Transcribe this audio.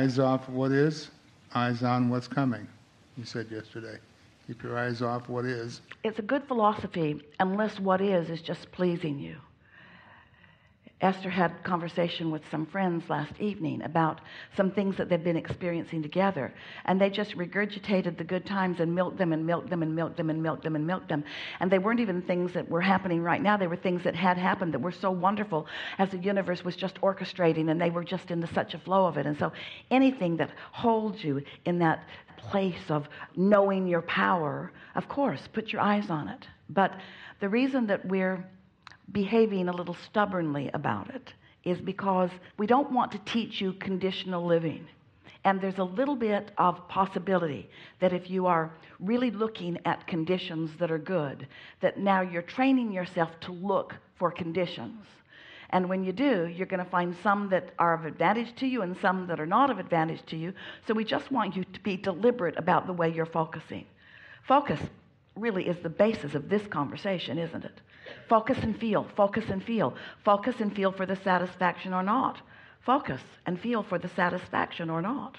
Eyes off what is, eyes on what's coming, you said yesterday. Keep your eyes off what is. It's a good philosophy unless what is just pleasing you. Esther had a conversation with some friends last evening about some things that they've been experiencing together, and they just regurgitated the good times and milked them and milked them and milked them and milked them and milked them. And they weren't even things that were happening right now. They were things that had happened that were so wonderful as the universe was just orchestrating, and they were just in such a flow of it. And so anything that holds you in that place of knowing your power, of course, put your eyes on it. But the reason that we're behaving a little stubbornly about it is because we don't want to teach you conditional living. And there's a little bit of possibility that if you are really looking at conditions that are good, that now you're training yourself to look for conditions. And when you do, you're going to find some that are of advantage to you and some that are not of advantage to you. So we just want you to be deliberate about the way you're focusing. Focus really is the basis of this conversation, isn't it? Focus and feel, focus and feel, focus and feel for the satisfaction or not. Focus and feel for the satisfaction or not.